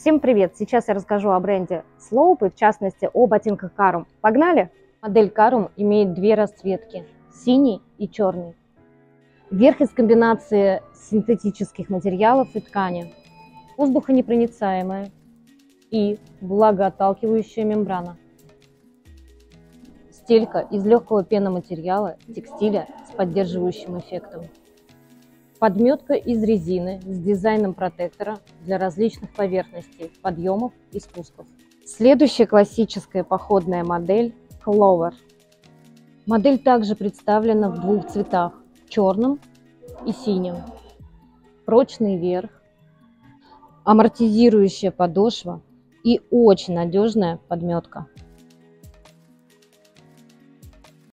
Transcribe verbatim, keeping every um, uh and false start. Всем привет! Сейчас я расскажу о бренде слоуп и в частности о ботинках CARUM. Погнали! Модель CARUM имеет две расцветки – синий и черный. Верх из комбинации синтетических материалов и ткани, воздухонепроницаемая и влагоотталкивающая мембрана. Стелька из легкого пеноматериала, текстиля с поддерживающим эффектом. Подметка из резины с дизайном протектора для различных поверхностей, подъемов и спусков. Следующая классическая походная модель – Clover. Модель также представлена в двух цветах – черном и синем. Прочный верх, амортизирующая подошва и очень надежная подметка.